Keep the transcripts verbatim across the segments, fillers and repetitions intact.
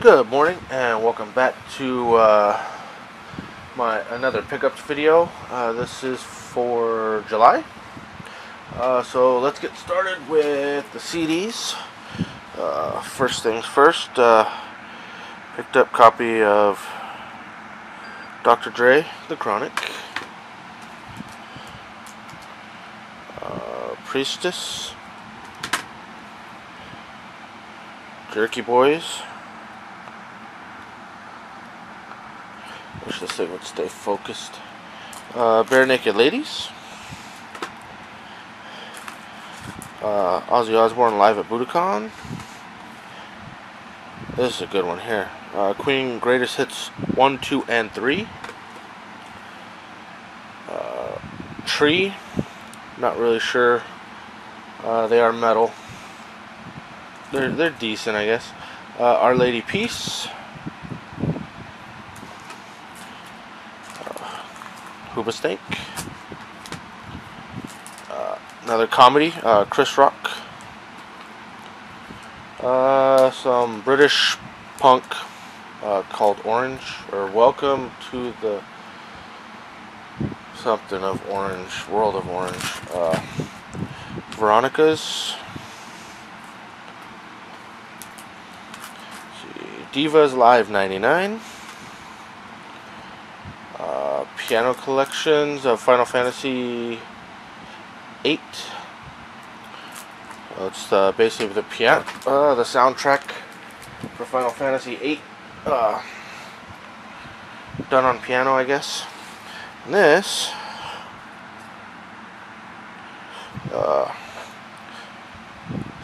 Good morning and welcome back to uh, my another pickup video. Uh, this is for July. Uh, so let's get started with the C Ds. Uh, first things first, uh, picked up a copy of Doctor Dre, The Chronic, uh, Priestess, Jerky Boys. Wish this thing would stay focused. Uh, Bare Naked Ladies. Uh, Ozzy Osbourne Live at Budokan. This is a good one here. Uh, Queen Greatest Hits one, two, and three. Uh, Tree. Not really sure. Uh, they are metal. They're, they're decent, I guess. Uh, Our Lady Peace. Mistake. Uh, another comedy, uh, Chris Rock. Uh, some British punk uh, called Orange, or Welcome to the something of Orange, World of Orange. Uh, Veronica's. See, Divas Live ninety-nine. Piano collections of Final Fantasy eight. Well, it's uh, basically the piano, uh, the soundtrack for Final Fantasy eight, uh, done on piano, I guess. And this uh,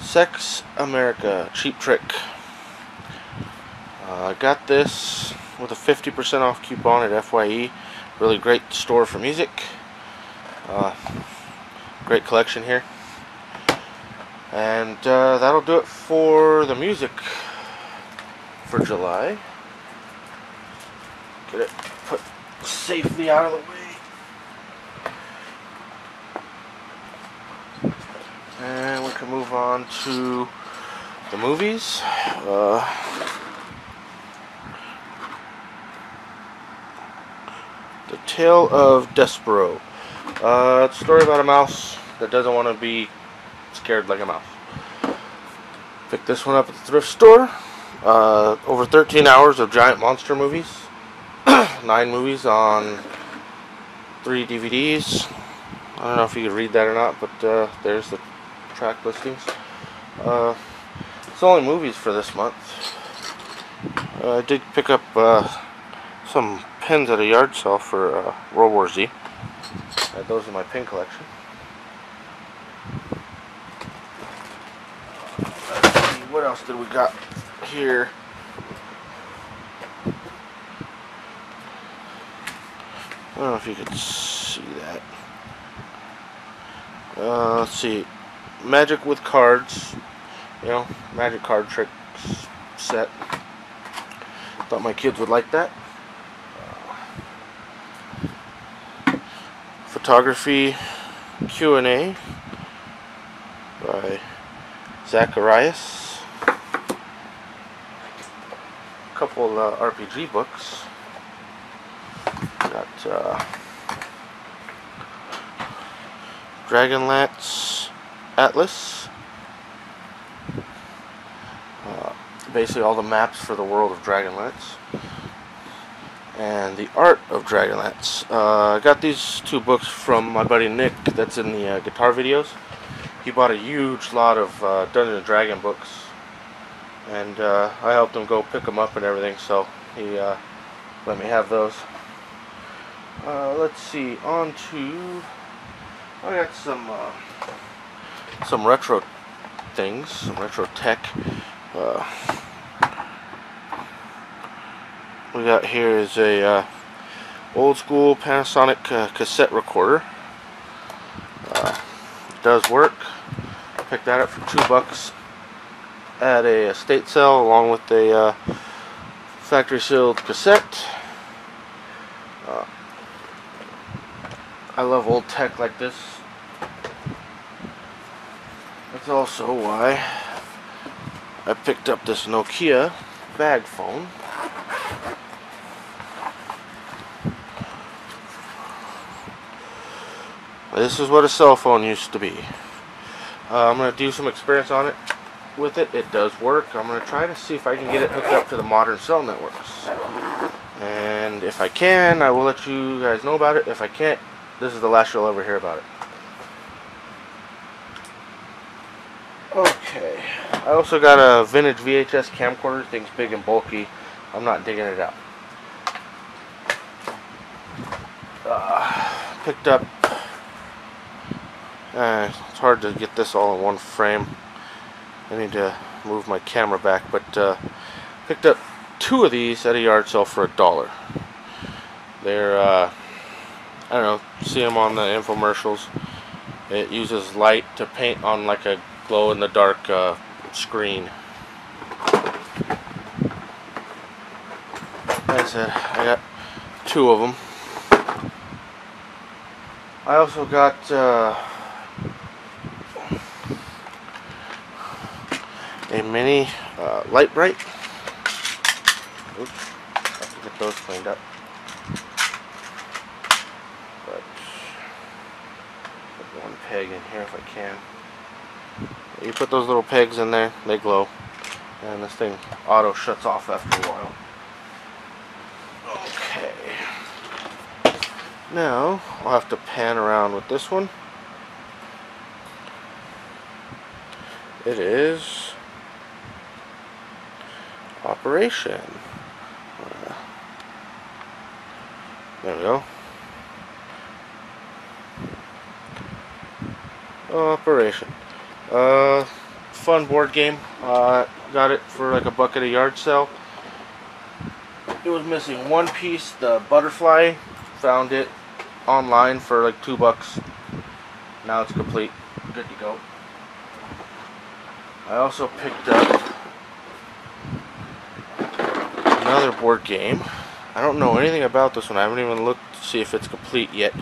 Sex America, Cheap Trick. I uh, got this with a fifty percent off coupon at F Y E. Really great store for music. Uh, great collection here. And uh, that'll do it for the music for July. Get it put safely out of the way. And we can move on to the movies. Uh, The Tale of Despereaux. Uh, it's a story about a mouse that doesn't want to be scared like a mouse. Picked this one up at the thrift store. Uh, over thirteen hours of giant monster movies. Nine movies on three D V Ds. I don't know if you can read that or not, but uh, there's the track listings. Uh, it's only movies for this month. Uh, I did pick up uh, some pins at a yard sale for uh, World War Z. Uh, those are my pin collection. Let's see, what else did we got here? I don't know if you can see that. Uh, let's see. Magic with cards. You know, magic card tricks set. Thought my kids would like that. Photography Q and A by Zacharias. A couple uh, R P G books. Got uh, Dragonlance Atlas. Uh, basically, all the maps for the world of Dragonlance. And The Art of Dragonlance. Uh, I got these two books from my buddy Nick that's in the uh, guitar videos. He bought a huge lot of uh, Dungeons and Dragons books. And uh, I helped him go pick them up and everything, so he uh, let me have those. Uh, let's see, on to... I got some uh, some retro things, some retro tech. Uh, we got here is a uh, old school Panasonic uh, cassette recorder. Uh, it does work. Picked that up for two bucks at a estate sale, along with a uh, factory sealed cassette. Uh, I love old tech like this. That's also why I picked up this Nokia bag phone. This is what a cell phone used to be. Uh, I'm going to do some experience on it with it. It does work. I'm going to try to see if I can get it hooked up to the modern cell networks. And if I can, I will let you guys know about it. If I can't, this is the last you'll ever hear about it. Okay. I also got a vintage V H S camcorder. Thing's big and bulky. I'm not digging it out. Uh, picked up... Uh, it's hard to get this all in one frame. I need to move my camera back, but uh, picked up two of these at a yard sale for a dollar. They're, uh, I don't know, see them on the infomercials. It uses light to paint on like a glow-in-the-dark uh, screen. Like I said, I got two of them. I also got... Uh, a mini uh, light bright. Oops, have to get those cleaned up. But put one peg in here if I can. You put those little pegs in there, they glow, and this thing auto shuts off after a while. Okay. Now I'll have to pan around with this one. It is. Operation. Uh, there we go. Operation. Uh, fun board game. Uh, got it for like a buck at a yard sale. It was missing one piece, the butterfly. Found it online for like two bucks. Now it's complete. Good to go. I also picked up another board game. I don't know anything about this one. I haven't even looked to see if it's complete yet.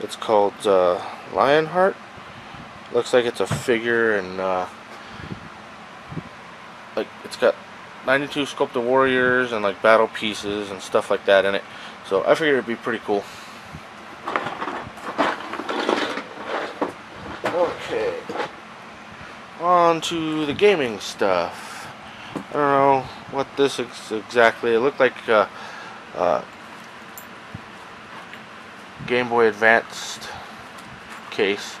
It's called uh, Lionheart. Looks like it's a figure, and uh, like it's got ninety-two sculpted warriors and like battle pieces and stuff like that in it. So I figured it'd be pretty cool. Okay, on to the gaming stuff. I don't know what this is exactly. It looked like uh, uh, Game Boy Advanced case,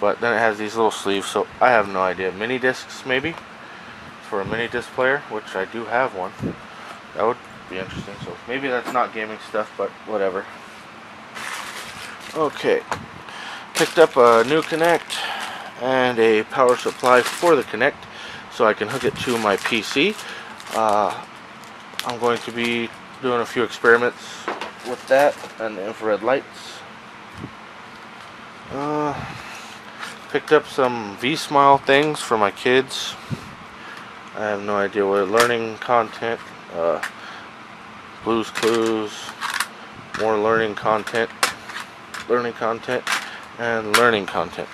but then it has these little sleeves, so I have no idea. Mini discs, maybe, for a mini disc player, which I do have one. That would be interesting, so maybe that's not gaming stuff, but whatever. Okay, picked up a new Kinect and a power supply for the Kinect, so I can hook it to my P C. Uh, I'm going to be doing a few experiments with that and the infrared lights. Uh, picked up some V Smile things for my kids. I have no idea what learning content. Uh, Blues Clues, more learning content, learning content, and learning content.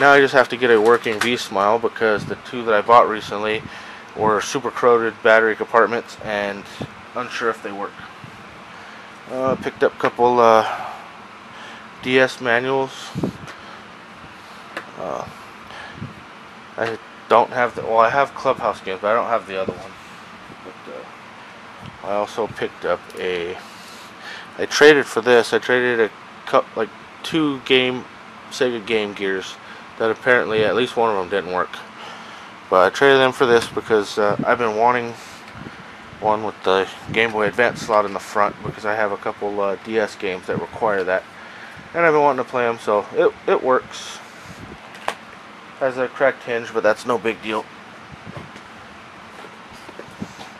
Now I just have to get a working V Smile, because the two that I bought recently were super corroded battery compartments and unsure if they work. Uh, picked up a couple uh, D S manuals. Uh, I don't have the, well, I have Clubhouse Games, but I don't have the other one. But, uh, I also picked up a, I traded for this, I traded a cup, like two game, Sega Game Gears. That apparently at least one of them didn't work, but I traded them for this because uh, I've been wanting one with the Game Boy Advance slot in the front, because I have a couple uh, D S games that require that, and I've been wanting to play them, so it, it works. Has a cracked hinge, but that's no big deal.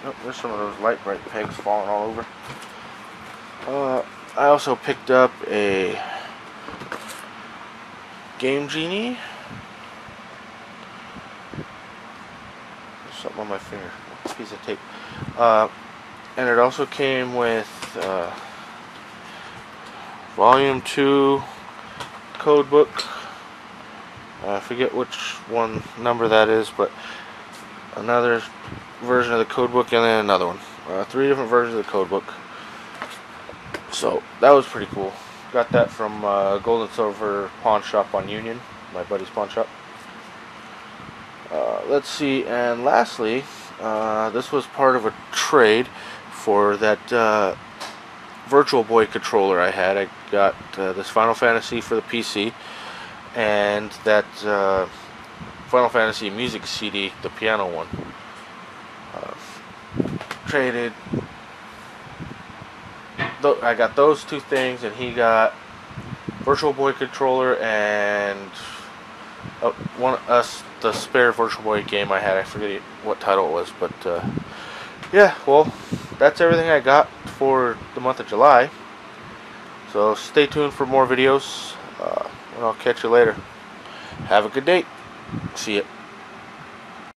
Oh, there's some of those light bright pegs falling all over. Uh, I also picked up a Game Genie. There's something on my finger. A piece of tape. Uh, and it also came with uh, Volume two code book. I forget which one number that is, but another version of the code book, and then another one. Uh, three different versions of the code book. So that was pretty cool. Got that from uh, Gold and Silver Pawn Shop on Union, my buddy's pawn shop. Uh, let's see, and lastly, uh, this was part of a trade for that uh, Virtual Boy controller I had. I got uh, this Final Fantasy for the P C, and that uh, Final Fantasy music C D, the piano one. Uh, traded. Th I got those two things, and he got Virtual Boy controller and uh, one us uh, the spare Virtual Boy game I had. I forget what title it was, but uh, yeah. Well, that's everything I got for the month of July. So stay tuned for more videos, uh, and I'll catch you later. Have a good day. See ya.